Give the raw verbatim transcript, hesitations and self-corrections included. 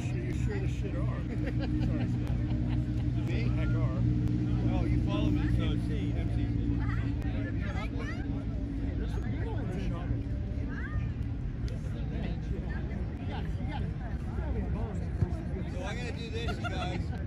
sure, you sure the shit are. Sorry, Scott. They heck are. Oh, you follow me? No, it's C, M C. There's some good ones in shot. So I'm going to do this, you guys.